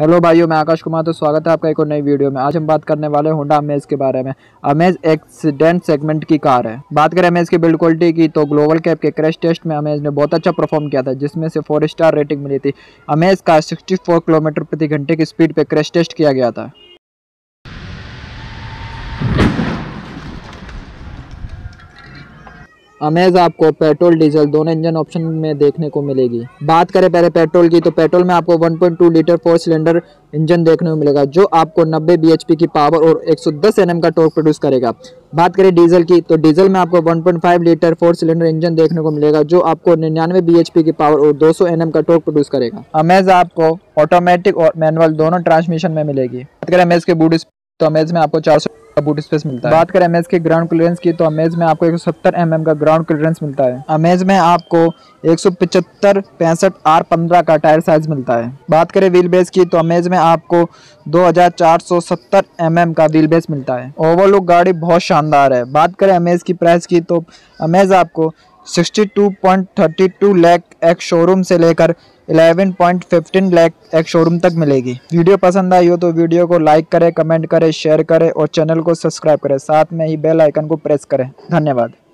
Hello भाइयों, मैं आकाश कुमार। तो स्वागत है आपका एक और नई वीडियो में। आज हम बात करने वाले होंडा अमेज के बारे में। अमेज एक्सीडेंट सेगमेंट की कार है। बात करें अमेज की बिल्ड क्वालिटी की तो ग्लोबल कैप के क्रैश टेस्ट में अमेज ने बहुत अच्छा परफॉर्म किया था, जिसमें से 4 स्टार रेटिंग मिली थी। अमेज का 64 किलोमीटर प्रति घंटे की स्पीड पर क्रैश टेस्ट किया गया था। अमेज आपको पेट्रोल डीजल दोनों इंजन ऑप्शन में देखने को मिलेगी। बात करें पहले पेट्रोल की तो पेट्रोल में आपको 1.2 लीटर 4 सिलेंडर इंजन देखने को मिलेगा, जो आपको 90 bhp की पावर और 110 Nm का टॉर्क प्रोड्यूस करेगा। बात करें डीजल की तो डीजल में आपको 1.5 लीटर 4 सिलेंडर इंजन देखने को मिलेगा, जो आपको 99 bhp की पावर और 200 Nm का टॉर्क प्रोड्यूस करेगा। अमेज आपको ऑटोमेटिक और मैनुअल दोनों ट्रांसमिशन में मिलेगी। बात करें अमेज के बूट स्पेस तो अमेज में आपको 400 बूट स्पेस मिलता है। बात करें अमेज के ग्राउंड क्लियरेंस की तो अमेज में आपको 170 mm का ग्राउंड क्लियरेंस मिलता है। अमेज में आपको 175/65R15 का टायर साइज मिलता है। बात करें व्हील बेस की तो अमेज में आपको 2470 mm का व्हील बेस मिलता है। ओवरलुक गाड़ी बहुत शानदार है। बात करें अमेज की प्राइस की तो अमेज आपको 62.32 लाख एक शोरूम से लेकर 11.15 लाख एक शोरूम तक मिलेगी। वीडियो पसंद आई हो तो वीडियो को लाइक करें, कमेंट करें, शेयर करें और चैनल को सब्सक्राइब करें। साथ में ही बेल आइकन को प्रेस करें। धन्यवाद।